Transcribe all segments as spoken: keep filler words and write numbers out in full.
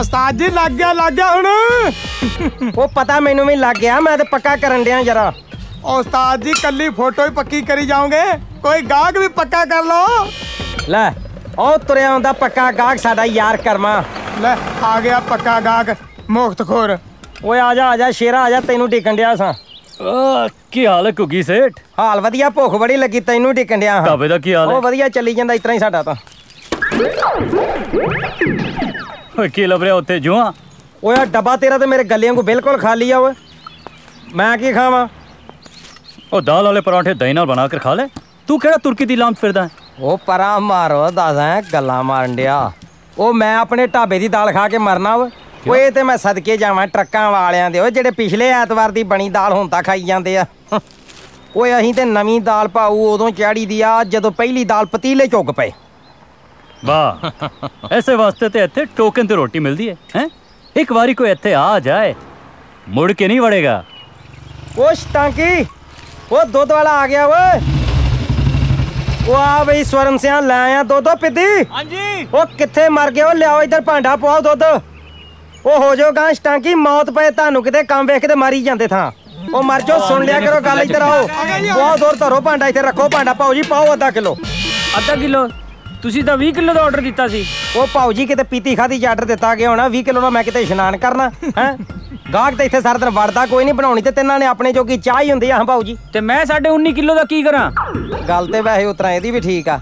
उस्ताद जी लग गया लग गया हुण वो पता मैनू भी लग गया, मैं तो पक्का करन दिया जरा। उस्ताद जी कली फोटो ही पक्की करी जाओगे, कोई गाहक भी पक्का कर लो। ले ओ तुरया आंदा पक्का गाहक साडा यार करमा। ले आ गया पक्का गाहक मुख्तखोर। ओए आजा आजा शेरा आजा, तेनू ढिकन दिया सा। की हाल है कुगी सेठ? हाल वधिया, भुख बड़ी लगी तेनू ढिकन दिया। ढाबे दा की हाल है? ओ वधिया चली जांदा इतरा ही साडा तां। ओए की लभ रिया उत्ते जुआ? ओए डब्बा तेरा ते मेरे गलियां को बिल्कुल खाली आ। ओए मैं की खावां? ओ दाल वाले पराठे दही नाल बना कर खा ले। तू केड़ा तुर्की दी लांब फिरदा है? ओ परा मारो दादा गल्ला मारन दिया। ओ मैं अपने ढाबे दी दाल खा के मरना। व ओए ते मैं सदके जावां ट्रकां वालियां दे, ओ जेड़े पिछले ऐतवार दी बनी दाल हुण तां खाई जांदे आ। ओए अहीं ते नवीं दाल पाऊ उदों चाड़ी दी आ जदों पहली दाल पतीले चुग पए। वाह ऐसे वास्ते ते इत्थे टोकन ते रोटी मिलदी है, हैं? एक वारी कोई इत्थे आ जाए मुड़ के नहीं वड़ेगा। ओ टांकी ओ दुध वाला आ गया। ओए वाह भाई स्वर्ण सिंह ले आया दुध पिदी। हां जी। ओ किथे मर गया? ओ लियाओ इधर भांडा पाओ दुध। ओ हो जाओ गांश टांकी, मौत पे तानू किते काम वेख के मारी जांदे था। ओ मर जाओ, सुन लिया करो गल। इधर आओ, बहुत दूर धरो भांडा, इथे रखो भांडा। पाओ जी पाओ आधा किलो। आधा किलो? तुसी तां बीस किलो दा आर्डर दिता सी। ओ पाओ जी किते पीती खादी दा आर्डर दिता गया होना। बीस किलो दा मैं किते इशनान करना हैं? गाहक ते इथे सारा दिन वड़दा कोई नहीं, बनाउणी ते तिन्हां ने अपने जोगी चाह ही हुंदी आ। हां पाओ जी। ते मैं उन्नीस किलो दा की करां? गल ते वैसे उतरां इहदी भी ठीक आ।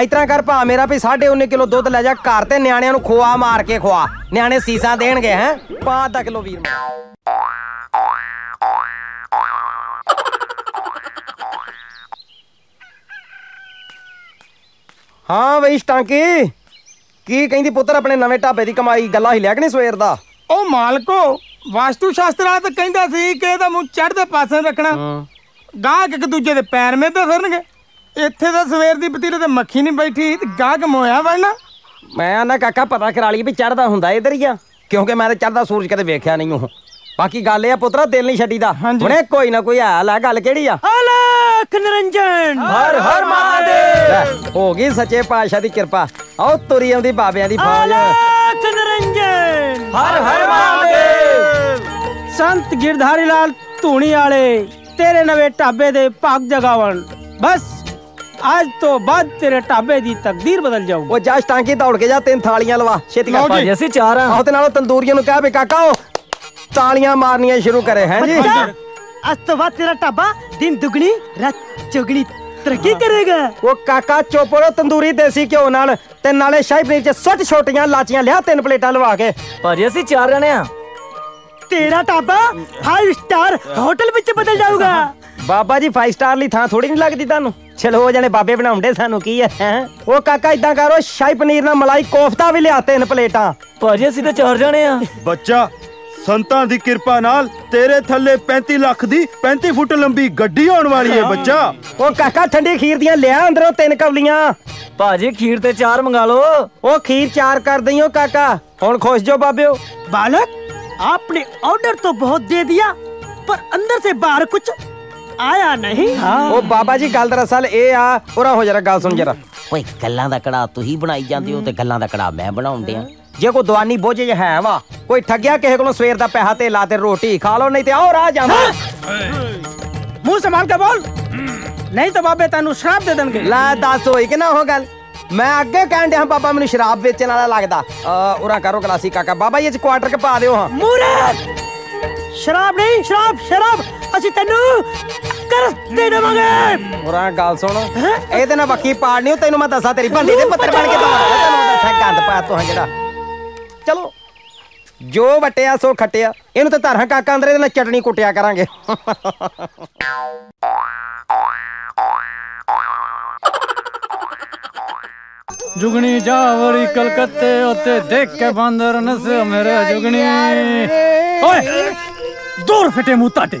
इतरां कर भा मेरा भी उन्नीस किलो दुध लै जा घर ते न्याणियां नूं खोआ मार के खोआ, न्याणे सीसा देणगे। हैं पा आधा किलो वीर। हां बई टांकी की कहंदी पुत्तर अपने नवे ढाबे दी कमाई? गल्ला ही लिया कि नहीं सवेर दा? ओ मालको वास्तु शास्त्र आ ते कहंदा सी कि इहदा मूंह चढ़दे पासे रखना, गाहक एक दूजे दे पैर में ते फिरनगे। ਇੱਥੇ ਤਾਂ ਸਵੇਰ ਦੀ ਪਤੀਲੇ ਤੇ ਮੱਖੀ ਨਹੀਂ ਬੈਠੀ, ਗਾਹਕ ਮੋਇਆ ਵੜਨਾ। ਮੈਂ ਨਾ ਕਾਕਾ ਪਤਾ ਕਰਾ ਲਈ ਵੀ ਚੜਦਾ ਹੁੰਦਾ ਇਧਰ ਹੀ ਆ, ਕਿਉਂਕਿ ਮੈਂ ਤਾਂ ਚੜਦਾ ਸੂਰਜ ਕਦੇ ਵੇਖਿਆ ਨਹੀਂ। ਉਹ ਬਾਕੀ ਗੱਲ ਇਹ ਆ ਪੁੱਤਰਾ, ਦਿਲ ਨਹੀਂ ਛੱਡੀਦਾ। ਹੁਣੇ ਕੋਈ ਨਾ ਕੋਈ ਹਾਲ ਆ। ਗੱਲ ਕਿਹੜੀ ਆ? ਅਲਖ ਨਿਰੰਜਨ ਹਰ ਹਰ ਮਹਾਦੇਵ। ਹੋ ਗਈ ਸੱਚੇ ਪਾਤਸ਼ਾਹ ਦੀ ਕਿਰਪਾ। ਆਓ ਤੁਰੀ ਆਉਂਦੀ ਬਾਬਿਆਂ ਦੀ ਫੌਜ। ਅਲਖ ਨਿਰੰਜਨ ਹਰ ਹਰ ਮਹਾਦੇਵ। ਸੰਤ ਗਿਰਧਾਰੀ ਲਾਲ ਧੂਣੀ ਵਾਲੇ ਤੇਰੇ ਨਵੇਂ ਢਾਬੇ ਦੇ ਭਾਗ ਜਗਾਵਣ। ਬਸ आज तो बाद तेरे ढाबे दी तकदीर बदल जाऊगी। वो जाश टांकी दौड़ के जा, तीन थालियां लवा छेती कर। भाजी असि चार हां। ओते नालो तंदूरियां नु कह बे काका ओ तालियां मारनियां शुरू करे। हैं जी। आज तो बाद तेरा ढाबा दिन दुगनी रात चौगनी तरक्की करेगा। वो काका चोपो तंदूरी देसी घ्यो नाल ते नाले शाही पनीर च सट छोटियां लाचियां लिया, तीन प्लेटां लवा के। भाजी असि चार जने हां। तेरा ढाबा फाइव स्टार होटल विच बदल जाऊगा। बाबा जी फाइव स्टार ली थां थोड़ी नहीं लगदी तानू। चलो हो जाने बाबे बनाउंदे सानू की है। ओ काका इदा करो, शाही पनीर ना मलाई कोफ्ता भी लिया तीन प्लेटां। भाजी असीं तां चार जने आ। बच्चा संतां दी किरपा नाल तेरे थल्ले पैंती लाख दी पैंती फुट लंबी गड्डी आउण वाली है बच्चा। ओ काका ठंडी खीर दियां लिया अंदरों तीन कवलियां। भाजी खीर ते चार मंगा लो। ओ खीर चार कर दईओ काका। हुण खुश जो बाबिओ। बालक आपने ऑर्डर तो बहुत दे दिया पर अंदर से बाहर कुछ आया नहीं। हाँ। ओ बाबा जी गल दरअसल ए आ ओरा हो जरा गल सुन जरा। ओए गल्लां दा कड़ा तू ही बनाई जांदी ओ ते गल्लां दा कड़ा मैं बनाउन दिया। जे कोई दुआनी बोझे है वा, कोई ठगिया किसे कोलों सवेर दा पैसा ते ला ते रोटी खा लो, नहीं ते आओ राह जांदा। मुंह संभाल के बोल, नहीं तो बाबे तैनू शराब दे देणगे। ला दस होई कि ना हो गल। मैं अगे कहन दिया बाबा मैनू शराब बेचने वाला लगदा। उरा करो गलासी काका, बाबा ये क्वार्टर के पा दियो। हां मूरत शराब नहीं, शराब शराब असि तैनू करस दे देवांगे। उरा गल सुन, एदे ना बक्की पाड़नी ओ तैनू मैं दसा तेरी भंडी दे पत्तर बन के दवांगा। तैनू दसा गंद पा तू जड़ा। चलो जो वटिया सो खटिया, इनु ते धारा काका अंदर एदे नाल चटनी कुटिया करांगे। जुगनी जावरी कलकत्ते उते देख के बंदर नसे मेरे जुगनी। ओए दूर फटे मुंह ताटे,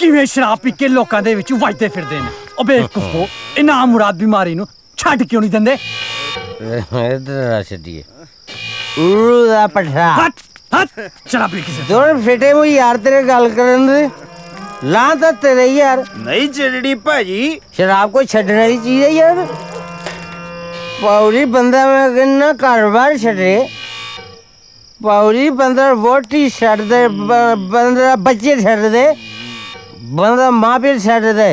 किवें शराब पी के लोकां दे विच वजदे फिरदे ने। ओ बेवकूफो, इना मुराद बीमारी नू छड्ड क्यों नहीं दिंदे? इधर छड्डिए उड़ा पठा हट हट शराब पी के दूर फटे मुंह यार तेरे गल करन दे। ला तो तेरे यार नहीं चढ़ी भाजी, शराब को छड़ना ही चाहिए यार। पौड़ी पंद्रह में ना कारोबार छड़े, पौड़ी पंद्रह वोटी छड़ दे, पंद्रह बच्चे छड़ दे, पंद्रह माँ पे छड़ दे।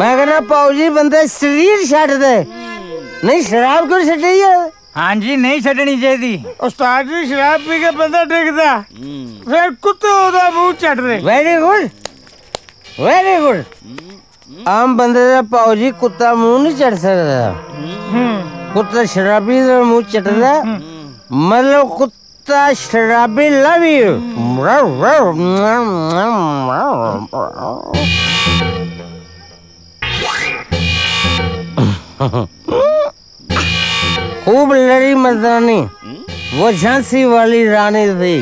मैं कहना पौड़ी पंद्रह शरीर छड़ दे, नहीं शराब क्यों छटे यार? हाँ जी नहीं छटनी चाहिए। उस्ताद जी शराब पी के बंदा डिगदा फिर कुत्ते ओदा मुंह चट दे। Very good very good. आम बंदे दा पाओ जी कुत्ता मुंह नहीं चट सकदा। कुत्ता शराबी दा मुंह चटदा मतलब कुत्ता शराबी लव यू। खूब लड़ी मर्दानी वो झांसी वाली रानी थी।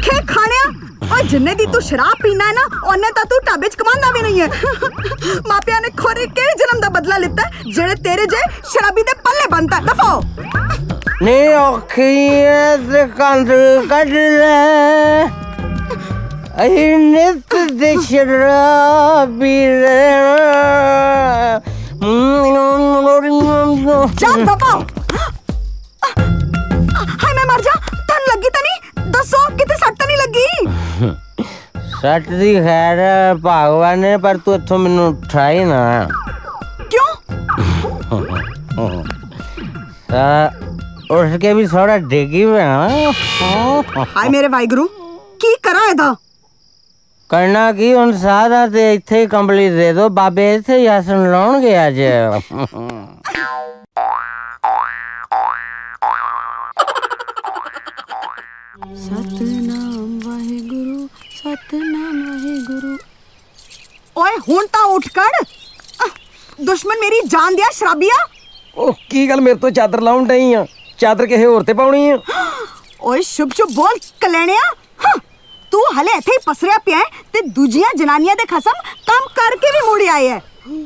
क्या खाने और जिन्ने दी तू शराब पीना है ना ओने ता तू टाबेज कमांदा भी नहीं है। मापिया ने खोरे के जन्म दा बदला लेता है जेड़े तेरे जे शराबी दे पल्ले बनता दफो। ने ओखिए ते कांद कट ले अहिने ते शराबी रे। जान दबाओ। हाय मैं मर जा। तन लगी तनी दसो कितने सट तनी लगी। सट दी खैर भगवान ने पर तू इथों मैनू उठाई ना। क्यों? उठ के भी थोड़ा डेगी में। हाय मेरे वाहिगुरु की करा इदा करना की उन सारा ते इथे ही कंबली दे दो बाबे इथे ही आसन लाउन गया जे। सतनाम वाहिगुरु सतनाम वाहिगुरु। ओए हुन ता उठ कर दुश्मन मेरी जान दिया शराबिया। ओ की गल मेरे तो चादर लाउन डई आ, चादर किसे होर ते पाउणी आ। ओए शुभ शुभ बोल कलेणिया। तू हले इथे पसरिया पिया है ते दूजियां जनानियां दे खसम काम करके भी मुड़ी आई है।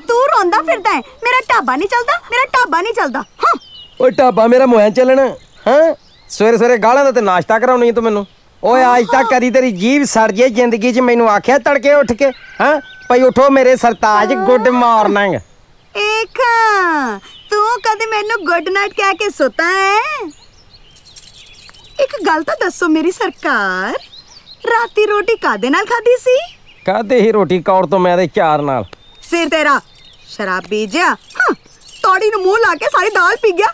तू रोंदा फिरदा है मेरा ढाबा नहीं चलदा, मेरा ढाबा नहीं चलदा। हां ओए ढाबा मेरा मोया चलना हैं। सवेरे-सवेरे गालां दा ते नाश्ता कराउणी तू मेनू। ओए आज तक कदी तेरी जीभ सड़ जे जिंदगी च मेनू आखिया तड़के उठ के हैं भाई उठो मेरे सरताज गुड मॉर्निंग। एखा तू कदी मेनू गुड नाइट कह के सोता है। एक गल तो दसो मेरी सरकार राती रोटी कादे नाल खादी सी? कादे ही रोटी कौर तो मैं दे चार नाल। सिर तेरा शराब पी गया तोड़ी नूं मुंह ला के सारी दाल पी गया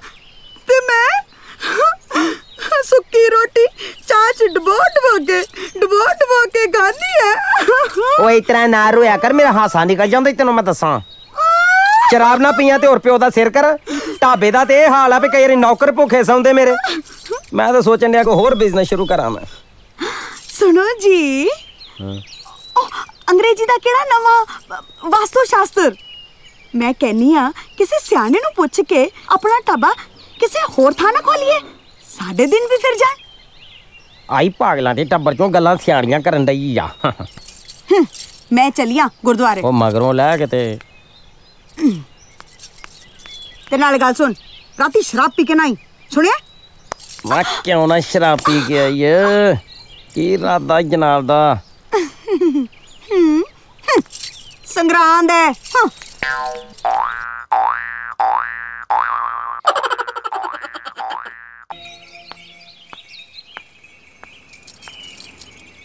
ते मैं सुक्की रोटी चाच डबो डबो के डबो डबो के खादी है। ओ इतना ना रोया कर मेरा हासा निकल जांदा तेनू मैं दसां। शराब ना पिया ते और प्यो दा सिर कर। ढाबे दा ते हाल आ पे कई बारी नौकर भुखे सौंदे मेरे। मैं तो सोचन दिया कोई होर बिजनेस शुरू करां मैं। सुनो जी ओ, अंग्रेजी दा केड़ा नवा वास्तु शास्त्र। मैं कहनी आ किसी सियाने नू पुछ के अपना ढाबा किसी होर थां ना खोलिए साडे दिन भी फिर जाए। आई पागलां दे टब्बर चों गल्लां सियाणियां करन दई आ। मैं चलिया गुरुद्वारे ओ मगरों लै के ते ते नाल गल सुन राती शराब पी के नाई सुनिया। वाह क्यों ना शराब पी के आई है की रादा जनाब दा। संग्रांद है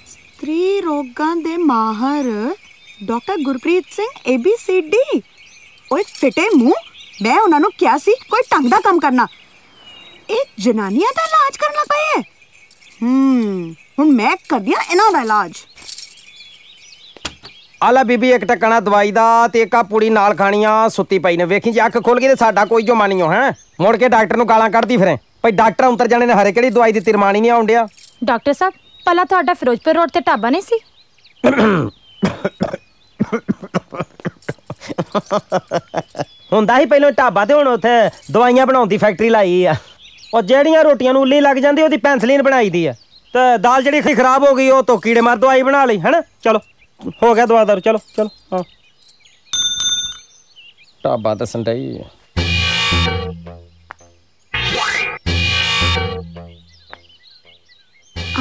स्त्री रोगां दे माहर doctor Gurpreet Singh A B C D. ओए फिटे मुंह मैं उन्हां नूं क्या सी कोई ढंग दा काम करना। एक जनानियां दा इलाज करना पए। हम्म ਹੁਣ ਮੈਂ ਕਰ ਦਿਆਂ ਇਹਨਾਂ ਦਾ ਇਲਾਜ। ਆਲਾ ਬੀਬੀ ਇੱਕ ਟਕਣਾ ਦਵਾਈ ਦਾ ਤੇ ਇੱਕ ਆ ਪੂੜੀ ਨਾਲ ਖਾਣੀਆਂ ਸੁੱਤੀ ਪਈ ਨੇ ਵੇਖੀ ਜੇ ਅੱਖ ਖੁੱਲ ਗਈ ਤੇ ਸਾਡਾ ਕੋਈ ਜੋ ਮਾਨੀਓ ਹੈ। ਮੁੜ ਕੇ ਡਾਕਟਰ ਨੂੰ ਗਾਲਾਂ ਕੱਢਦੀ ਫਿਰੇ ਭਈ ਡਾਕਟਰ ਉਤਰ ਜਾਣੇ ਨੇ ਹਰੇ ਕਿਹੜੀ ਦਵਾਈ ਦੀ ਤਿਰਮਾਨੀ ਨਹੀਂ ਆਉਂਦਿਆ। ਡਾਕਟਰ ਸਾਹਿਬ ਪਹਿਲਾਂ ਤੁਹਾਡਾ ਫਿਰੋਜ਼ਪੁਰ ਰੋਡ ਤੇ ਢਾਬਾ ਨਹੀਂ ਸੀ? ਹੁੰਦਾ ਹੀ ਪਹਿਲਾਂ ਢਾਬਾ ਤੇ ਹੁਣ ਉੱਥੇ ਦਵਾਈਆਂ ਬਣਾਉਣ ਦੀ ਫੈਕਟਰੀ ਲਾਈ ਆ। ਉਹ ਜਿਹੜੀਆਂ ਰੋਟੀਆਂ ਨੂੰ ਉੱਲੀ ਲੱਗ ਜਾਂਦੀ ਉਹਦੀ ਪੈਂਸਲੀਨ ਬਣਾਈ ਦੀ ਆ ते दाल जड़ी खराब हो गई हो तो कीड़े मार दवाई बना ली है ना। चलो हो गया दवा दारू चलो चलो। हाँ ढाबा तो संटाई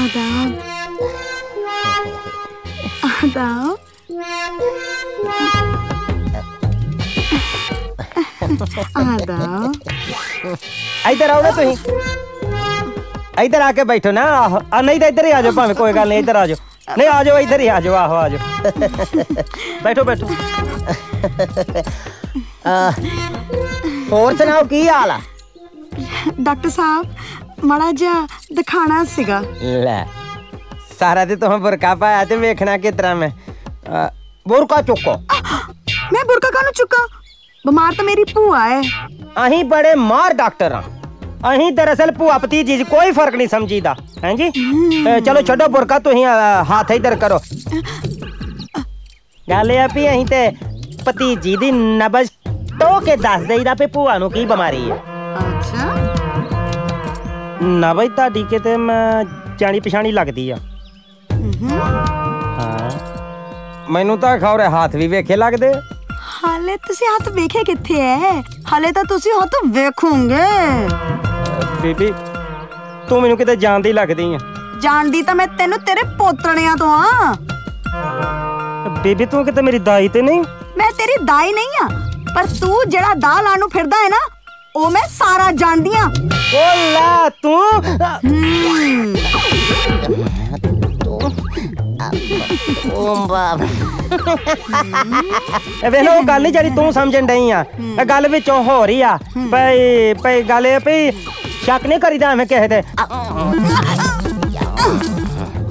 आदाब। बताओ। इधर आओ ना, तुम इधर आके बैठो ना। आ नहीं तो इधर ही आ जाओ, भावे कोई गल नहीं, इधर आ जाओ। नहीं आ जाओ, इधर ही आ जाओ। आहो आ जाओ, बैठो बैठो। और सुनाओ की हाल है? डॉक्टर साहब माड़ा जा दिखाना सीगा। ले सारा दिन तुम बुरका पाया ते वेखना किस तरह मैं। बुरका चुको। मैं बुरका कानू चुका? बीमार तो मेरी भूआ है। अहीं बड़े मार डॉक्टर हां, अहीं दरअसल भूआ भतीजी जी कोई फर्क नहीं समझीदा, हैं जी। चलो छोड़ो बुरका, तुम हाथ इधर करो। गल है भी अहीं ते भतीजी दी नबज तो के दस देईदा पे भूआ नू की बीमारी है। अच्छा ना भाई, ताड़ी के ते मैं जानी पछाणी लगदी है। हां मैनू तो खौरे हाथ भी वेखे लगदे। हाले तुसी हाथ वेखे किथे है? हाले तो तुसी हाथ वेखोगे। बीबी तू मैनू किते जानदी लगदी है। जानदी तो मैं तेनू तेरे पोतणियां तो हां। बीबी तू किते मेरी दाई ते नहीं? मैं तेरी दाई नहीं हां, पर तू जेड़ा दाल आनू फिरदा है ना, ओ मैं सारा जानदी हां। ओला तू ओ बाप। ए नो गल नहीं जड़ी तू समझन डई आ, ए गल विच हो रही आ भाई। भाई गल ए भाई शक नहीं करीदा मैं कहे ते।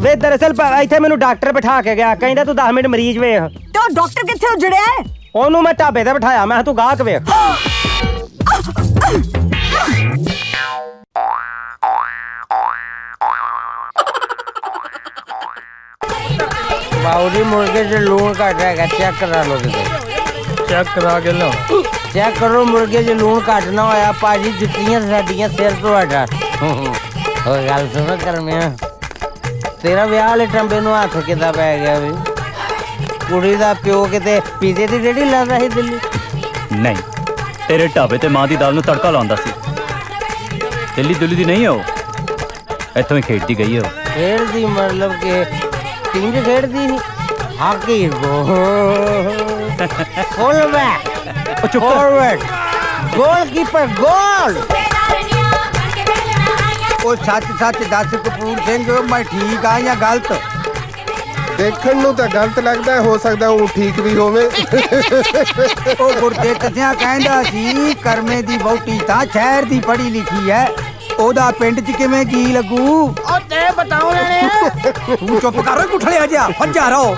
वे दरअसल इथे मेनू डॉक्टर बिठा के गया, कहंदा तू दस मिनट मरीज वे। तो डॉक्टर किथे उजड़या है? ओनू मैं ढाबे ते बिठाया, मैं तू गाहक वे। बाउरी मुर्गे से लून काट रहा है, चेक करा लो। चेक करा के लो, चेक करो मुर्गे से लून काटना होया। पाजी जुतियां साडियां सिर तो हटा। और गल सुनो करमिया, तेरा ब्याह ले टंबे नु हाथ किदा पै गया? भी कुड़ी दा प्यो किते पीजे दी डेडी लादा ही दिल्ली नहीं। तेरे ढाबे ते मां दी दाल नू तड़का लांदा सी। दिल्ली दुल्ली दी नहीं हो, इथों ही खेडदी गई हो। खेडदी मतलब के टिंग खेडदी नी हाकी गो। Goal back forward goalkeeper goal. ओ सच सच दस कपूर सिंह जो मैं ठीक आ या गलत? देखण नू तां गलत लगदा है, हो सकदा है वो ठीक भी होवे। ओ गुरदेव कथिया कहंदा सी करमे दी बहुटी तां शहर दी पढ़ी लिखी है, ओदा पिंड च किवें जी लगू? ओ ते बताओ लेने। तू चुप कर गुठले आ जा, फज्जा रहो।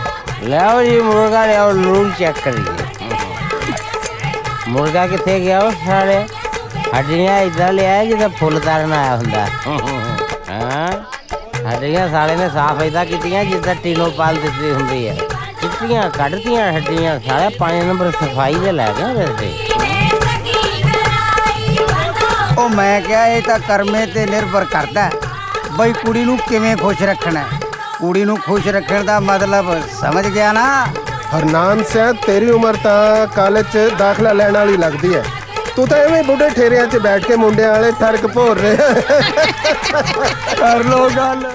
लाओ जी मुर्गा ले और लून चेक करिए। मुर्गा किथे गया? ओ सारे हड्डियां इधर ले आए जिदा फुल तारन आया हुंदा। हां हड्डियां सारे ने साफ ऐदा कीतियां जिदा टीनो पाल दिती हुंदी है। चिट्टियां कढतियां हड्डियां सारे, पांच नंबर सफाई दे लै गया वैसे। ओ मैं क्या ये तो करमे ते निर्भर करता है बई कुड़ी नू किवें खुश रखना। कुड़ी नू खुश रखने का मतलब समझ गया ना? हरनाम सिंह तेरी उम्र तो कॉलेज च दाखला लैण वाली लगती है, तू तो एवं बुढ़े ठेरिया च बैठ के मुंडिया वाले थरक भोर रहे। कर लो गल।